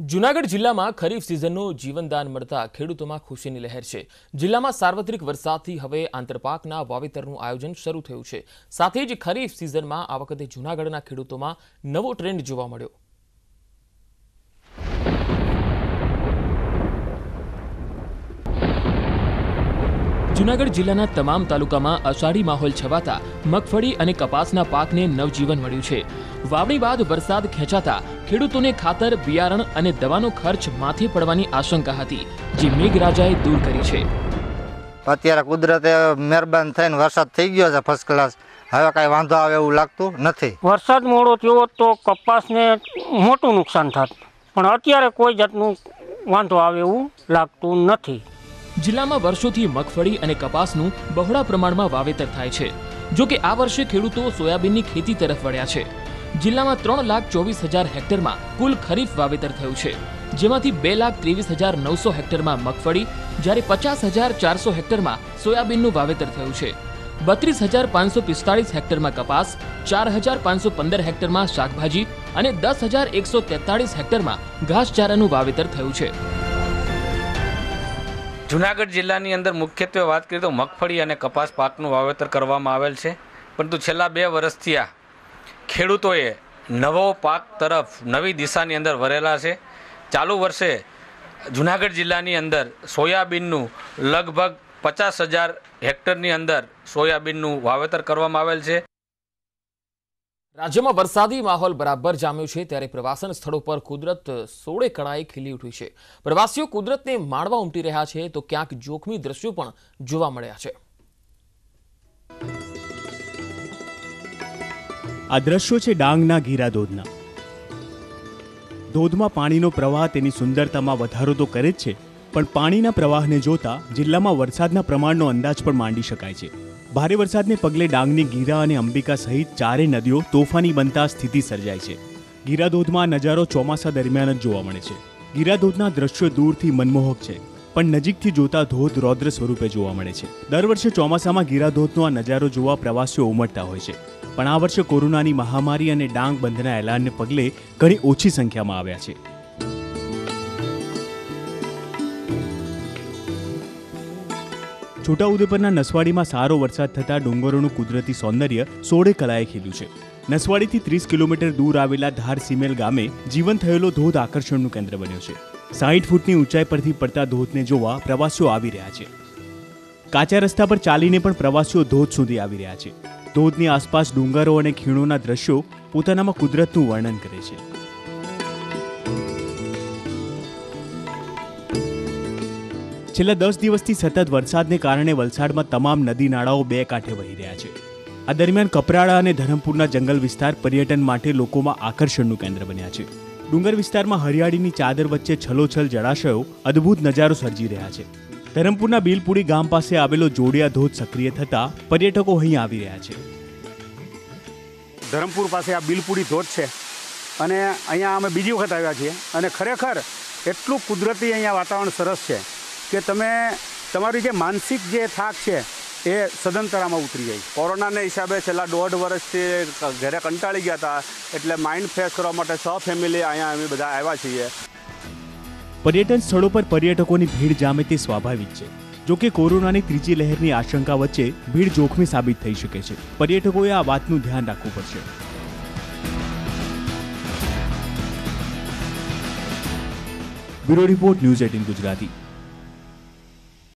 जुनागढ़ जिला में खरीफ सीजननो जीवनदान मळता खेडूतो में खुशी की लहर है। जिला में सार्वत्रिक वरसाद थी हवे आंतरपाकना वावेतरनुं आयोजन शुरू थयुं छे। साथे ज खरीफ सीजन में आ वखते जुनागढ़ना खेडूतो में नवो ट्रेंड जोवा मळ्यो। जुनागढ़ जिल्लाना तमाम तालुकामां आषाढ़ी माहोल छवाता मगफळी अने कपासना पाकने नवजीवन मळ्युं छे। वावणी बाद वरसाद खेंचाता खेडूतोने खातर बियारण अने दवानो खर्च माथे पड़वानी आशंका हती जे मेघराजाए दूर करी छे। अत्यारे कुदरते मेहरबान थईने वरसाद थई गयो छे फर्स्ट क्लास। हवे काई वांधो आवे एवुं लागतुं नथी। वरसाद मोडो थयो तो कपासने मोटुं नुकसान थात, पण अत्यारे कोई जातनुं वांधो आवे एवुं लागतुं नथी। जिला में वर्षो थी मगफड़ी अने कपासनु बहोळा प्रमाण में वावेतर थाय छे। जो कि आ वर्षे खेडूतो सोयाबीननी खेती तरफ वळ्या छे। जिला में 3,24,000 हेक्टर में कुल खरीफ वावेतर थयुं छे, जेमांथी 2,23,900 हेक्टर में मगफड़ी ज्यारे 50,400 हेक्टर में सोयाबीननु वावेतर थयुं छे। 32,545 हेक्टर में कपास, 4,515 हेक्टर में शाकभाजी अने 10,143 हेक्टर में घासचारानु वावेतर थयुं छे। जूनागढ़ जिल्लानी अंदर मुख्यत्वे बात करें तो मगफड़ी और कपास पाकनु वावेतर करवामां आवेल छे, परंतु छेल्ला 2 वर्षथी आ खेडूतोए नवो पाक तरफ नवी दिशानी अंदर वरेला छे। चालू वर्षे जूनागढ़ जिल्लानी अंदर सोयाबीननु लगभग 50,000 हेक्टरनी अंदर सोयाबीननु वावेतर करवामां आवेल छे। राज्य में वरसादी माहौल बराबर जाम्यो छे, त्यारे प्रवासन स्थलों पर कुदरत सोड़े कणाए खीली उठी है। प्रवासीओ कुदरत ने माणवा उमटी रह्या छे तो क्यांक जोखमी दृश्यो पण जोवा मळ्या छे। आ दृश्यो छे डांगना घीरा धोधना। धोधमां पाणीनो प्रवाह तेनी सुंदरतामां वधारो तो करे छे, पण पाणीना प्रवाहने जोता जिल्लामां वरसादना प्रमाणनो अंदाज पण मांडी शकाय छे। भारे वरसादने पगले डांगनी गीरा अने अंबिका सहित चारे नदीओ तोफानी बनता स्थिति सर्जाय छे। गीरा धोधमां नजारो चौमासा दरमियान ज जोवा मळे छे। गीरा धोधना दृश्यो दूरथी मनमोहक छे, पण नजीकथी जोता धोध रौद्र स्वरूपे जोवा मळे छे। दर वर्षे चौमासामां गीरा धोधनो आ नजारो जोवा प्रवासीओ उमटता होय छे, पण आ वर्षे कोरोनानी महामारी अने डांग बंधना ऐलानने पगले घणी ओછી संख्यामां आव्या छे। छोटा उदयपुरना नसवाड़ी में सारो वरसाद थता डोंगरोनु कुदरती सौंदर्य सोड़े कलाए खील्यु छे। नसवाड़ी थी 30 किलोमीटर दूर आवेला धार सीमेल गामे जीवन थयेलो धोध आकर्षणनु केंद्र बन्यो छे। 60 फूटनी ऊंचाई परथी पड़ता धोधने जोवा प्रवासीओ आवी रह्या छे। काचा रस्ता पर चालीने पण प्रवासीओ धोध सुधी आवी रह्या छे। धोधनी आसपास डोंगरो अने खीणोना दृश्यो पोतानामां कुदरतनुं वर्णन करे छे। छेल्ला 10 दिवसथी सतत वरसादने कारणे वलसाडमां तमाम नदी नाळाओ बे कांठे वही रह्या छे। आ दरमियान कपराड़ा अने धरमपुरना जंगल विस्तार पर्यटन माटे लोकोमां आकर्षणनुं केंद्र बन्या छे। डूंगर विस्तारमां हरियाळीनी चादर वच्चे छलोछल जळाशयो अद्भुत नजारो सर्जी रह्या छे। धरमपुरना बीलपुरी गाम पासे आवेलो जोडिया धोध सक्रिय थता पर्यटको અહીં આવી રહ્યા છે। धरमपुर पासे आ बीलपुरी धोध छे अने અહીંયા અમે બીજી વખત આવ્યા છીએ અને ખરેખર એટલું કુદરતી અહીંયા વાતાવરણ સરસ છે કે તમે તમારી જે માનસિક જે થાક છે એ સદંતરામાં ઉતરી જાય। કોરોનાને હિસાબે છેલ્લા 1.5 વર્ષથી ઘરે કંટાળી ગયા હતા, એટલે માઇન્ડ ફ્રેશ કરવા માટે 6 ફેમિલી અહીંયા અમે બધા આવ્યા છીએ। પર્યટન સ્થળો પર પર્યટકોની ભીડ જામે તે સ્વાભાવિક છે। જો કે કોરોનાની 3જી લહેરની આશંકા વચ્ચે ભીડ જોખમી સાબિત થઈ શકે છે। પર્યટકોએ આ વાતનું ધ્યાન રાખવું પડશે। Bureau report, news 18 Gujarati.